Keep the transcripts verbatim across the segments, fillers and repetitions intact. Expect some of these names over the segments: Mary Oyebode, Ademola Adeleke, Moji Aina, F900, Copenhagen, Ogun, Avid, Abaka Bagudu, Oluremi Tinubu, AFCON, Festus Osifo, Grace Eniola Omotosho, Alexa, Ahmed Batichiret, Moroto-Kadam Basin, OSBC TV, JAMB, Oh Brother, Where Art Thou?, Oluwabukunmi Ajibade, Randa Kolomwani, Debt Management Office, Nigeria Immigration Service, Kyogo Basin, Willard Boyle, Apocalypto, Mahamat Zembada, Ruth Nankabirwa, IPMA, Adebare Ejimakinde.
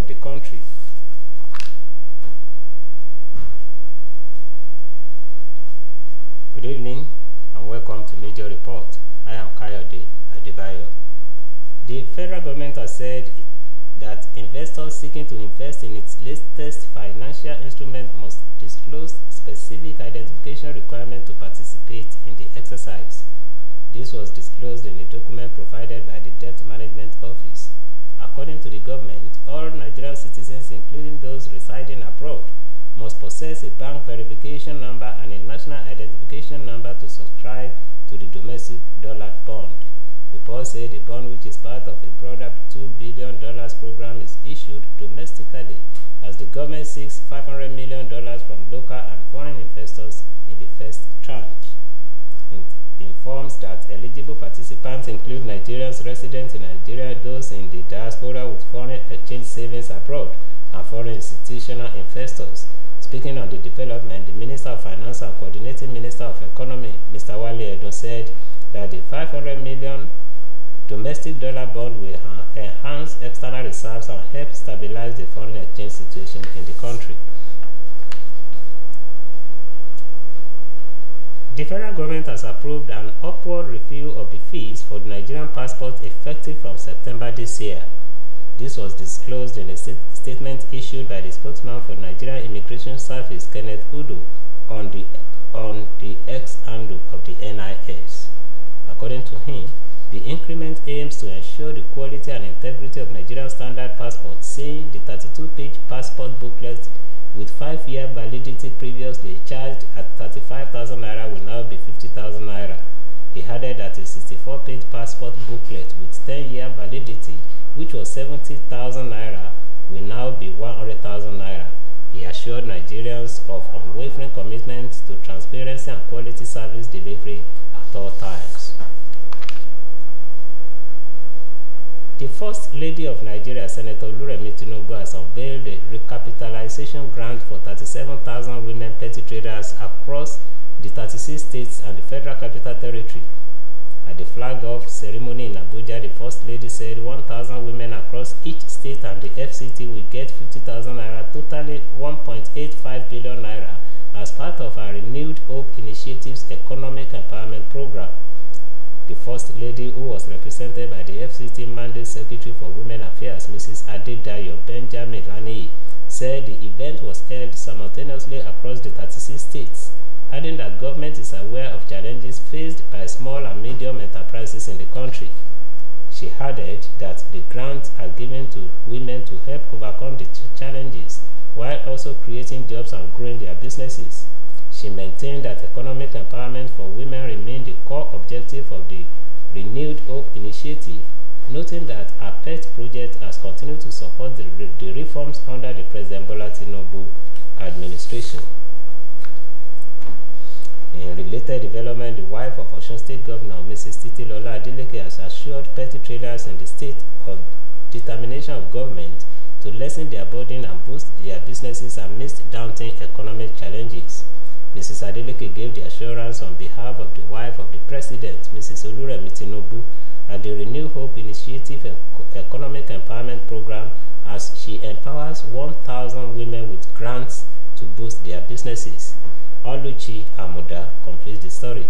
of the country. Good evening and welcome to Major Report. I am Kayode Adebayo. The federal government has said that investors seeking to invest in its latest financial instrument must disclose specific identification requirements to participate in the exercise. This was disclosed in a document provided by the Debt Management Office. According to the government, all Nigerian citizens, including those residing abroad, must possess a bank verification number and a national identification number to subscribe to the domestic dollar bond. Report said the bond, which is part of a broader two billion dollars program, is issued domestically as the government seeks five hundred million dollars from local and foreign investors in the first tranche. Informs that eligible participants include Nigerians resident in Nigeria, those in the diaspora with foreign exchange savings abroad, and foreign institutional investors. Speaking on the development, the Minister of Finance and Coordinating Minister of Economy, Mister Wale Edun, said that the five hundred million dollars domestic dollar bond will enhance external reserves and help stabilize the foreign exchange situation in the country. The federal government has approved an upward review of the fees for the Nigerian passport effective from September this year. This was disclosed in a st statement issued by the spokesman for Nigeria Immigration Service, Kenneth Udo, on the, on the ex-handle of the N I S. According to him, the increment aims to ensure the quality and integrity of Nigerian standard passports, seeing the thirty-two page passport booklet with five year validity previously charged at thirty-five thousand naira will now be fifty thousand naira. He added that a sixty-four page passport booklet with ten year validity, which was seventy thousand naira, will now be one hundred thousand naira. He assured Nigerians of unwavering commitment to transparency and quality service delivery at all times. The First Lady of Nigeria, Senator Oluremi Tinubu, has unveiled a recapitalization grant for thirty-seven thousand women petty traders across the thirty-six states and the Federal Capital Territory. At the flag-off ceremony in Abuja, the First Lady said one thousand women across each state and the F C T will get fifty thousand naira, totaling one point eight five billion naira, as part of our renewed Hope Initiative's Economic Empowerment Program. The First Lady, who was represented by the F C T Mandate Secretary for Women Affairs, Missus Adedayo Benjamin-Lani, said the event was held simultaneously across the thirty-six states, adding that government is aware of challenges faced by small and medium enterprises in the country. She added that the grants are given to women to help overcome the challenges while also creating jobs and growing their businesses. She maintained that economic empowerment for women remained the core objective of the Renewed Hope Initiative, noting that her pet project has continued to support the, re the reforms under the President Bola Tinubu administration. In related development, the wife of Osun State Governor, Missus Titilola Adeleke, has assured petty traders in the state of determination of government to lessen their burden and boost their businesses amidst daunting economic challenges. Missus Adeleke gave the assurance on behalf of the wife of the President, Missus Oluremi Tinubu, at the Renew Hope Initiative and Economic Empowerment Program, as she empowers one thousand women with grants to boost their businesses. Oluchi Amuda completes the story.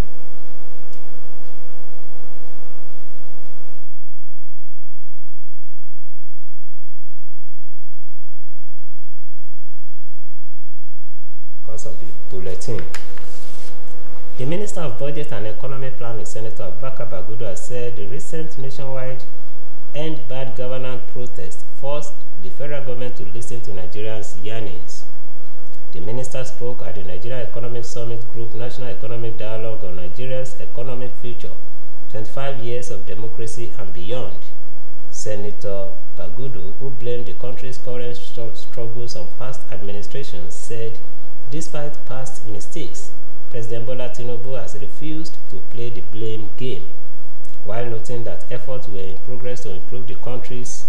Of the bulletin. The Minister of Budget and Economic Planning, Senator Abaka Bagudu, has said the recent nationwide End Bad Governance protest forced the federal government to listen to Nigerians' yearnings. The minister spoke at the Nigeria Economic Summit Group National Economic Dialogue on Nigeria's Economic Future, twenty-five years of Democracy and Beyond. Senator Bagudu, who blamed the country's current stru struggles on past administrations, said, despite past mistakes, President Bola Tinubu has refused to play the blame game, while noting that efforts were in progress to improve the country's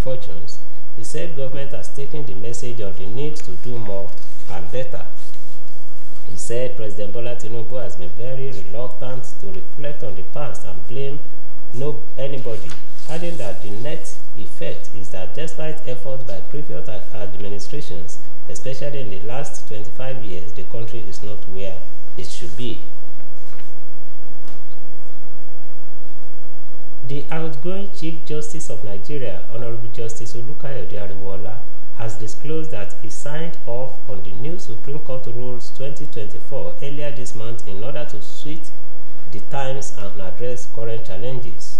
fortunes. He said government has taken the message of the need to do more and better. He said President Bola Tinubu has been very reluctant to reflect on the past and blame no anybody, adding that the net effect is that despite efforts by previous administrations, especially in the last twenty-five years, the country is not where it should be. The outgoing Chief Justice of Nigeria, Honorable Justice Olukayode Ariwoola, has disclosed that he signed off on the new Supreme Court Rules twenty twenty-four earlier this month in order to suit the times and address current challenges.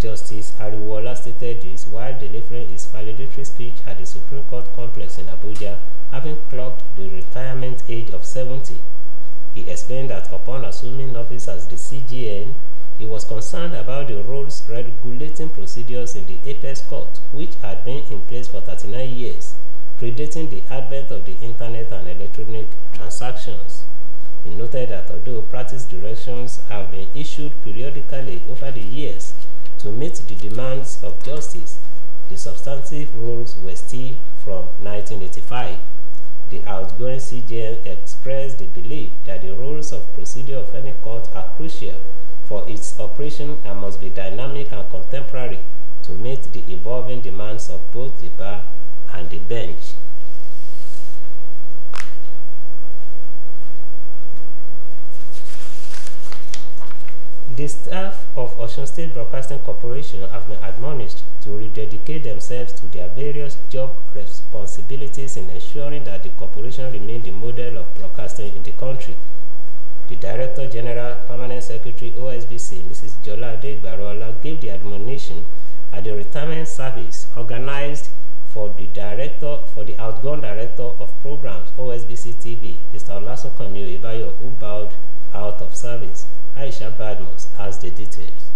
Justice Ariwoola stated this while delivering his valedictory speech at the Supreme Court complex in Abuja, having clocked the retirement age of seventy. He explained that upon assuming office as the C J N, he was concerned about the rules regulating procedures in the apex court, which had been in place for thirty-nine years, predating the advent of the internet and electronic transactions. He noted that although practice directions have been issued periodically over the years to meet the demands of justice, the substantive rules were still from nineteen eighty-five. The outgoing C J N expressed the belief that the rules of procedure of any court are crucial for its operation and must be dynamic and contemporary to meet the evolving demands of both the bar and the bench. The staff of Osun State Broadcasting Corporation have been admonished to rededicate themselves to their various job responsibilities in ensuring that the corporation remains the model of broadcasting in the country. The Director General, Permanent Secretary, O S B C, Missus Jolade Igbarola, gave the admonition at the retirement service organized for the director for the outgoing director of programs, O S B C T V, Mister Olasukomi Oyebayo, who bowed out of service. Aisha Bados has the details.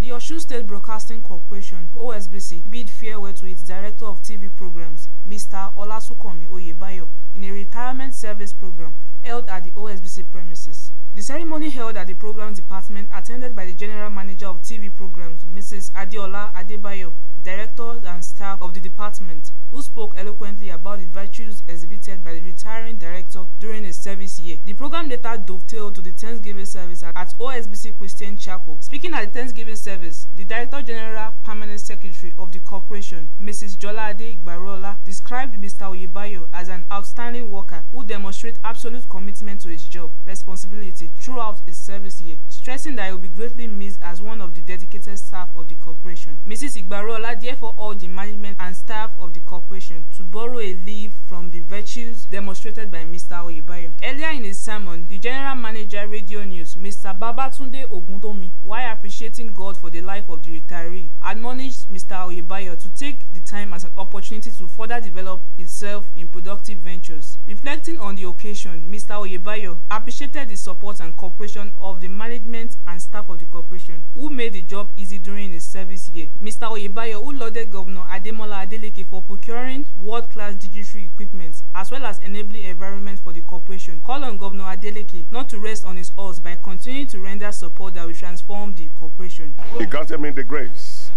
The Osun State Broadcasting Corporation, O S B C, bid farewell to its Director of T V Programs, Mister Olasukomi Oyebayo, in a retirement service program held at the O S B C premises. The ceremony held at the Programs Department, attended by the General Manager of T V Programs, Missus Adeola Adebayo, directors and staff of the department, who spoke eloquently about the virtues exhibited by the retiring director during his service year. The program later dovetailed to the Thanksgiving service at O S B C Christian Chapel. Speaking at the Thanksgiving service, the Director General, Permanent Secretary of the corporation, Missus Jolade Igbarola, described Mister Oyebayo as an outstanding worker who demonstrates absolute commitment to his job responsibility throughout his service year, stressing that he will be greatly missed as one of the dedicated staff of the corporation. Missus Igbarola therefore all the management and staff of the corporation to borrow a leaf from the virtues demonstrated by Mister Oyebayo. Earlier in his sermon, the General Manager Radio News, Mister Babatunde Oguntomi, while appreciating God for the life of the retiree, admonished Mister Oyebayo to take the time as an opportunity to further develop itself in productive ventures. Reflecting on the occasion, Mister Oyebayo appreciated the support and cooperation of the management and staff of the corporation, who made the job easy during his service year. Mister Oyebayo, who lauded Governor Ademola Adeleke for procuring world-class digital equipment as well as enabling environment for the corporation, called on Governor Adeleke not to rest on his horse by continuing to render support that will transform the corporation. He granted me the grace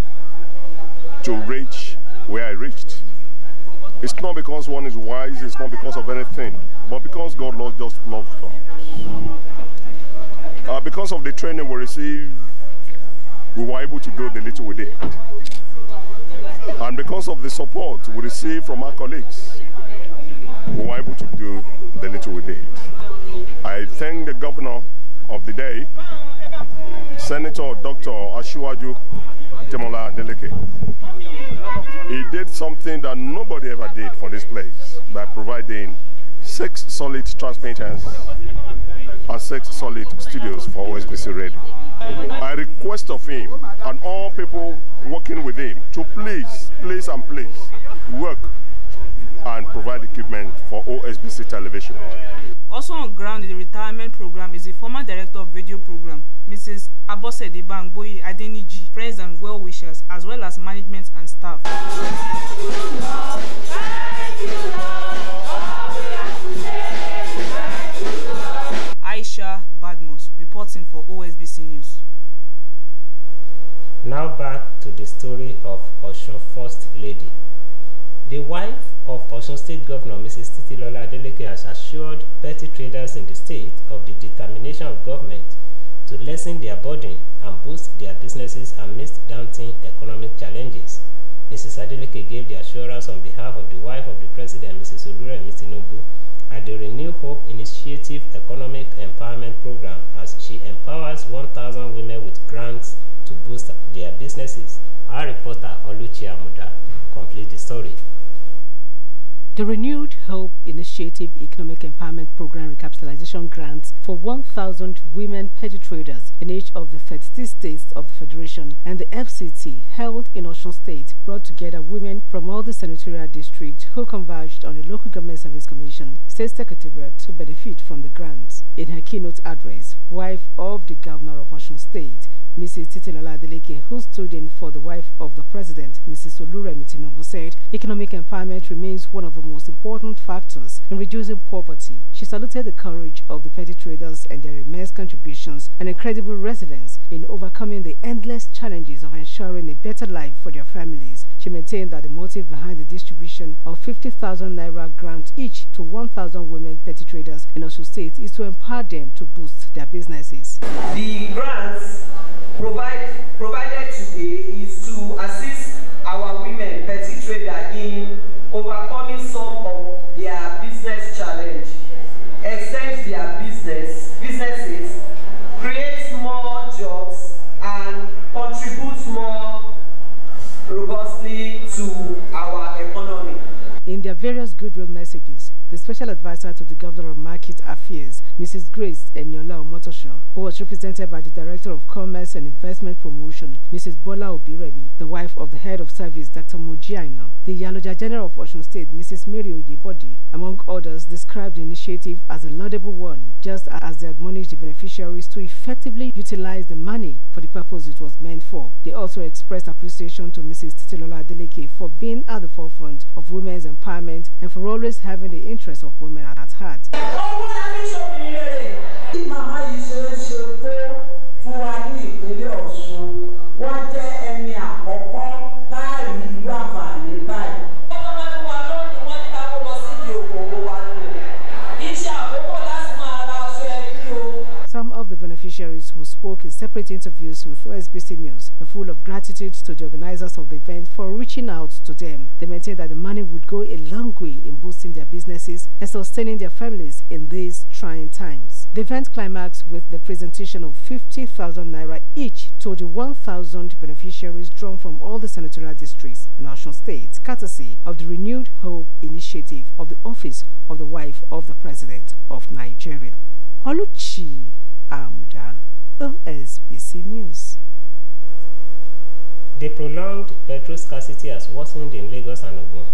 to reach where I reached. It's not because one is wise, it's not because of anything, but because God just loves us. Uh, because of the training we received, we were able to do the little we did. And because of the support we received from our colleagues, we were able to do the little we did. I thank the governor of the day, Senator Doctor Ashuaju Temola Neleke. He did something that nobody ever did for this place by providing six solid transmitters and six solid studios for O S B C Radio. I request of him and all people working with him to please, please and please work and provide equipment for O S B C television. Also on ground in the retirement program is the former director of radio program, Missus Abosede Bangboye Adeniji, friends and well-wishers, as well as management and staff. Aisha Badmos, reporting for O S B C News. Now back to the story of Osun First Lady. The wife of Osun State Governor, Missus Titilola Adeleke, has assured petty traders in the state of the determination of government to lessen their burden and boost their businesses amidst daunting economic challenges. Missus Adeleke gave the assurance on behalf of the wife of the President, Missus Oluremi Tinubu, at the Renew Hope Initiative Economic Empowerment Program, as she empowers one thousand women with grants to boost their businesses. Our reporter, Oluchi Amuda, completes the story. The Renewed Hope Initiative Economic Empowerment Program recapitalization grants for one thousand women petty traders in each of the thirty-six states of the Federation and the F C T held in Osun State brought together women from all the senatorial districts who converged on the Local Government Service Commission State Secretariat to benefit from the grants. In her keynote address, wife of the Governor of Osun State, Missus Titilola Adeleke, who stood in for the wife of the President, Missus Oluremi Tinubu, said economic empowerment remains one of the most important factors in reducing poverty. She saluted the courage of the petty traders and their immense contributions and incredible resilience in overcoming the endless challenges of ensuring a better life for their families. She maintained that the motive behind the distribution of fifty thousand naira grant each to one thousand women petty traders in Osun State is to empower them to boost their businesses. The grants provide, provided today is to assist our women petty traders in overcoming some of their business challenge, extend their business businesses, create more jobs, and contribute more robustly to our economy. In their various goodwill messages, the special advisor to the Governor of Market Affairs, Missus Grace Eniola Omotosho, who was represented by the Director of Commerce and Investment Promotion, Missus Bola Obiremi, the wife of the Head of Service, Doctor Moji Aina, the Yaloja General of Osun State, Missus Mary Oyebode, among others, described the initiative as a laudable one, just as they admonished the beneficiaries to effectively utilize the money for the purpose it was meant for. They also expressed appreciation to Missus Titilola Adeleke for being at the forefront of women's empowerment and for always having the interest of women at heart. Some of the beneficiaries who spoke in separate interviews with O S B C News were full of gratitude to the organizers of the event for reaching out to them. They maintained that the money would go a long way in boosting their businesses and sustaining their families in these trying times. The event climaxed with the presentation of fifty thousand naira each to the one thousand beneficiaries drawn from all the senatorial districts in Osun State, courtesy of the Renewed Hope Initiative of the Office of the Wife of the President of Nigeria. Oluchi Amuda, O S B C News. The prolonged petrol scarcity has worsened in Lagos and Ogun.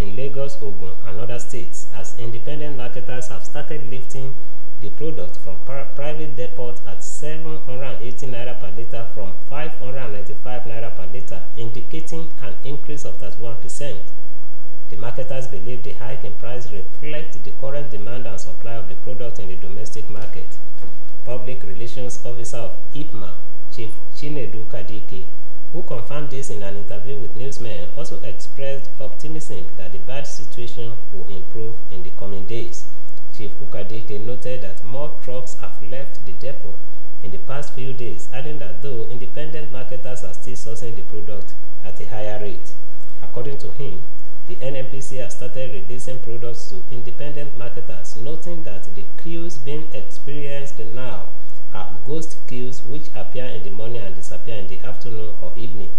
In Lagos, Ogun, and other states, as independent marketers have started lifting the product from private depots at seven hundred eighty naira per litre from five hundred ninety-five naira per litre, indicating an increase of thirty-one percent. The marketers believe the hike in price reflects the current demand and supply of the product in the domestic market. Public Relations Officer of I P M A, Chief Chinedu Kadike, who confirmed this in an interview with newsmen, also expressed optimism that the bad situation will improve in the coming days. Chief Ukadike noted that more trucks have left the depot in the past few days, adding that though independent marketers are still sourcing the product at a higher rate. According to him, the N N P C has started releasing products to independent marketers, noting that the queues being experienced now are ghost queues which appear in the morning and disappear in the afternoon or evening.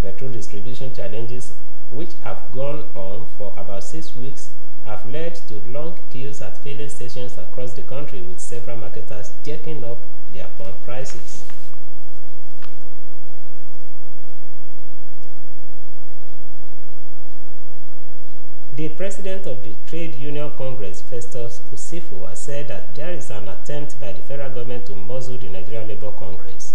Petrol distribution challenges, which have gone on for about six weeks, have led to long queues at filling stations across the country, with several marketers jacking up their pump prices. The president of the Trade Union Congress, Festus Osifo, has said that there is an attempt by the federal government to muzzle the Nigeria Labour Congress.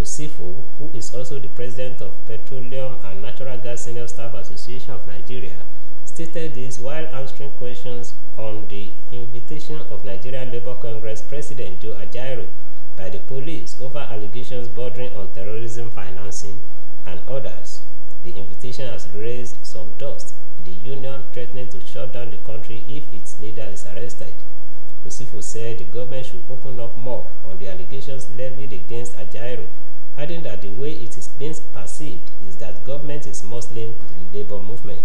Osifo, who is also the president of Petroleum and Natural Gas Senior Staff Association of Nigeria, stated this while answering questions on the invitation of Nigeria Labour Congress President Joe Ajaero by the police over allegations bordering on terrorism financing and others. The invitation has raised some dust, the union threatening to shut down the country if its leader is arrested. Osifo said the government should open up more on the allegations levied against Ajaero adding that the way it is being perceived is that government is muscling the labour movement.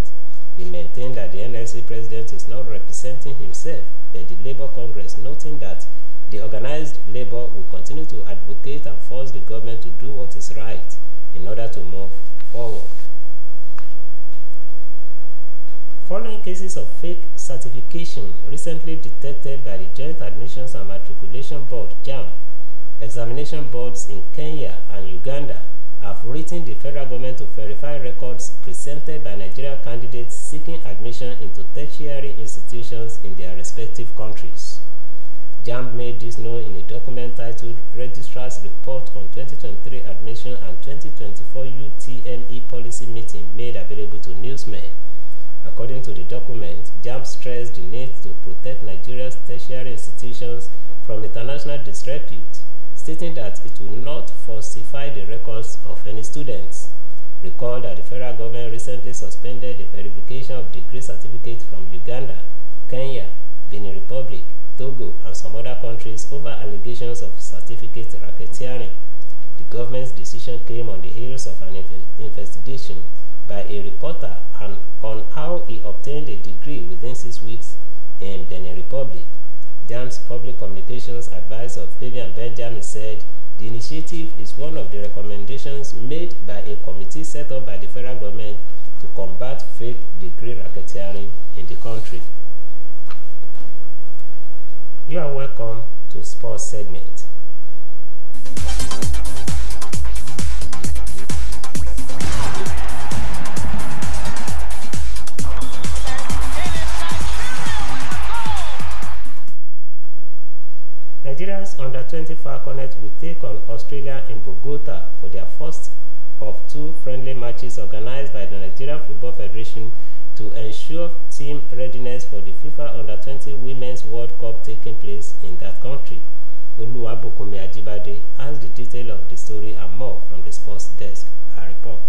He maintained that the N L C president is not representing himself, but the Labour Congress, noting that the organised labour will continue to advocate and force the government to do what is right in order to move forward. Following cases of fake certification recently detected by the Joint Admissions and Matriculation Board (JAMB), examination boards in Kenya and Uganda have written the federal government to verify records presented by Nigerian candidates seeking admission into tertiary institutions in their respective countries. JAMB made this known in a document titled Registrar's Report on twenty twenty-three Admission and twenty twenty-four U T M E Policy Meeting, made available to newsmen. According to the document, JAMB stressed the need to protect Nigeria's tertiary institutions from international disrepute, stating that it will not falsify the records of any students. Recall that the federal government recently suspended the verification of degree certificates from Uganda, Kenya, Benin Republic, Togo and some other countries over allegations of certificate racketeering. The government's decision came on the heels of an investigation by a reporter and on how he obtained a degree within six weeks in Benin Republic. JAMB's public communications advisor Fabian Benjamin said the initiative is one of the recommendations made by a committee set up by the federal government to combat fake degree racketeering in the country. You are welcome to Sports Segment. Nigeria's under twenty Falconets will take on Australia in Bogota for their first of two friendly matches organized by the Nigerian Football Federation to ensure team readiness for the FIFA under twenty Women's World Cup taking place in that country. Oluwabukunmi Ajibade has the detail of the story and more from the sports desk. I report.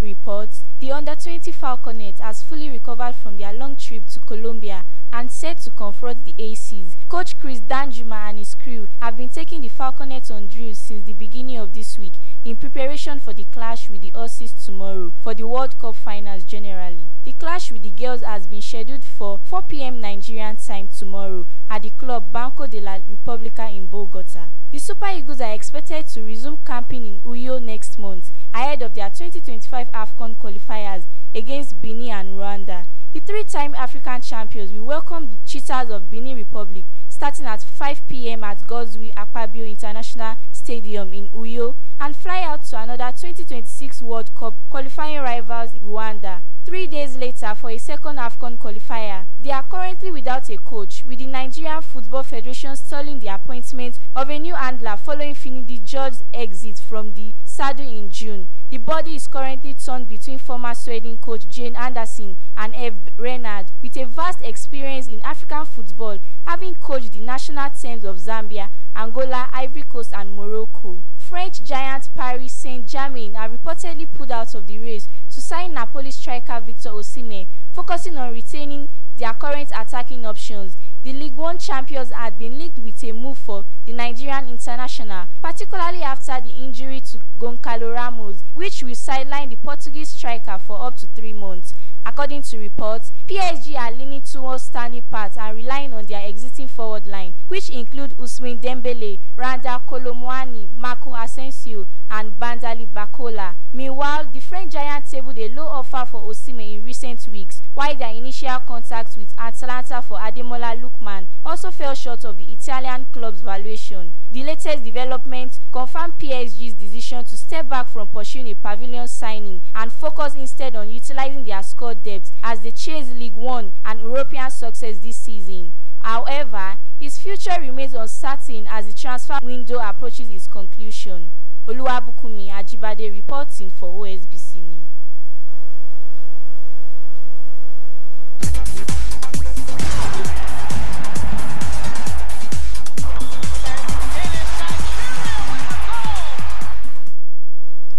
Reports: The under twenty Falconets has fully recovered from their long trip to Colombia and set to confront the Aces. Coach Chris Danjuma and his crew have been taking the Falconets on drills since the beginning of this week in preparation for the clash with the Aussies tomorrow for the World Cup finals generally. The clash with the girls has been scheduled for four p m Nigerian time tomorrow at the club Banco de la República in Bogota. The Super Eagles are expected to resume camping in Uyo next month ahead of their twenty twenty-five AFCON qualifiers against Benin and Rwanda. The three-time African champions will welcome the cheetahs of Benin Republic starting at five p m at Godswill Akpabio International Stadium in Uyo and fly out to another twenty twenty-six World Cup qualifying rivals in Rwanda three days later for a second AFCON qualifier. They are currently without a coach, with the Nigerian Football Federation stalling the appointment of a new handler following Finidi George's exit from the S A D U in June. The body is currently torn between former Sweden coach Jane Anderson and Eve Renard, with a vast experience in African football, having coached the national teams of Zambia, Angola, Ivory Coast and Morocco. French giant Paris Saint-Germain are reportedly pulled out of the race to sign Napoli striker Victor Osimhen, focusing on retaining their current attacking options. The League One champions had been linked with a move for the Nigerian international, particularly after the injury to Goncalo Ramos, which will sideline the Portuguese striker for up to three months. According to reports, P S G are leaning towards standing pat and relying on their existing forward line, which include Ousmane Dembele, Randa Kolomwani, Marco Asensio, and Bandali Bakola. Meanwhile, the French giant tabled a low offer for Osimhen in recent weeks, while their initial contact with Atalanta for Ademola Lookman also fell short of the Italian club's valuation. The latest development confirmed P S G's decision to step back from pursuing a pavilion signing and focus instead on utilizing their squad depth as they chase League One and European success this season. However, his future remains uncertain as the transfer window approaches its conclusion. Oluwabukunmi Ajibade reporting for O S B C News.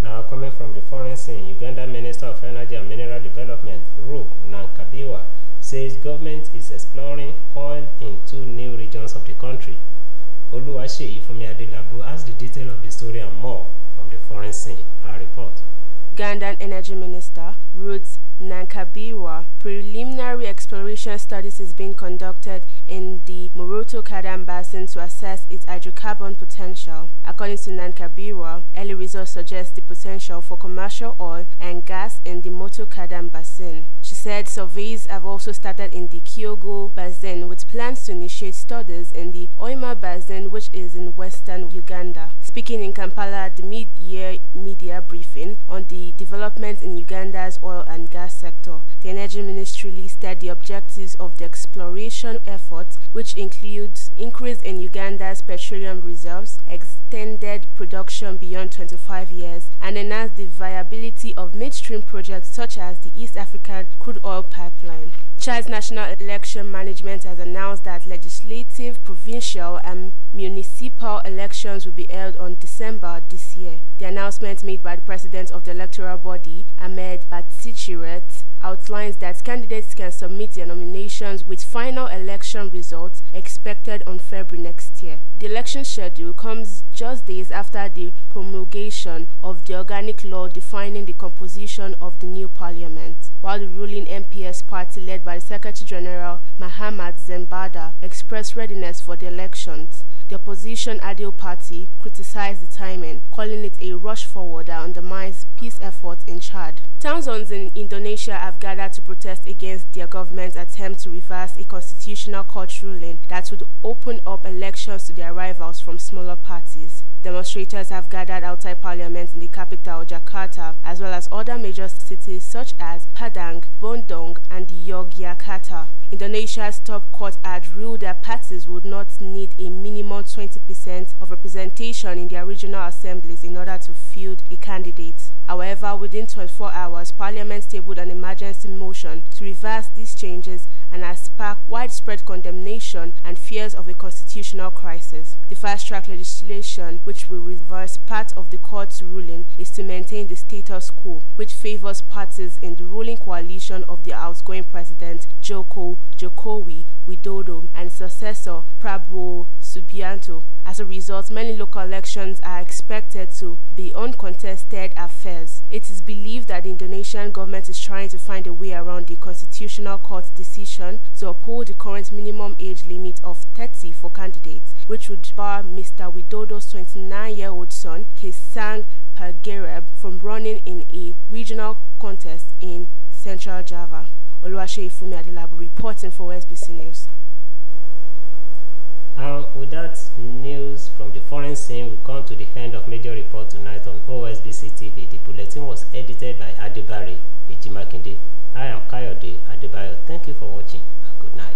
Now coming from the foreign scene, Uganda Minister of Energy and Mineral Development Ruth Nankabirwa says government is exploring oil in two new regions of the country. Oluwaseyi Funmi Adelabu has the detail of the story and more from the foreign Let's see our report. Ugandan Energy Minister Ruth Nankabirwa, preliminary exploration studies is being conducted in the Moroto-Kadam Basin to assess its hydrocarbon potential. According to Nankabirwa, early results suggest the potential for commercial oil and gas in the Moto-Kadam Basin. She said surveys have also started in the Kyogo Basin with plans to initiate studies in the Oima Basin, which is in western Uganda. Speaking in Kampala at the mid-year media briefing on the developments in Uganda's oil and gas sector, the Energy Ministry listed the objectives of the exploration efforts, which includes increase in Uganda's petroleum reserves, extended production beyond twenty-five years, and enhance the viability of midstream projects such as the East African Crude Oil Pipeline. Chad's National Election Management has announced that legislative, provincial and municipal elections will be held on December this year. The announcement made by the president of the electoral body, Ahmed Batichiret, outlines that candidates can submit their nominations with final election results expected on February next year. The election schedule comes just days after the promulgation of the organic law defining the composition of the new parliament, while the ruling M P S party led by the Secretary General Mahamat Zembada expressed readiness for the elections. The opposition Adil Party criticized the timing, calling it a rush forward that undermines peace efforts in Chad. Thousands in Indonesia have gathered to protest against their government's attempt to reverse a constitutional court ruling that would open up elections to their rivals from smaller parties. Demonstrators have gathered outside parliament in the capital Jakarta, as well as other major cities such as Padang, Bandung, and Yogyakarta. Indonesia's top court had ruled that parties would not need a minimum twenty percent of representation in their regional assemblies in order to field a candidate. However, within twenty-four hours, Parliament tabled an emergency motion to reverse these changes and has sparked widespread condemnation and fears of a constitutional crisis. The fast-track legislation, which will reverse part of the court's ruling, is to maintain the status quo, which favors parties in the ruling coalition of the outgoing president, Joko Jokowi Widodo, and successor, Prabowo Subianto. As a result, many local elections are expected to be uncontested affairs. It is believed that the Indonesian government is trying to find a way around the Constitutional Court's decision to uphold the current minimum age limit of thirty for candidates, which would bar Mister Widodo's twenty-nine-year-old son, Kesang Pagereb, from running in a regional contest in Central Java. Oluwaseyi Funmi Adelabu reporting for O S B C News. And with that news from the foreign scene, we come to the end of major report tonight on O S B C T V. The bulletin was edited by Adebare Ejimakinde. I am Kayode Adebayo. Thank you for watching and good night.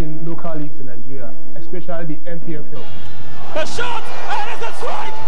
Local leagues in Nigeria, especially the N P F L. The shot, and it's a strike!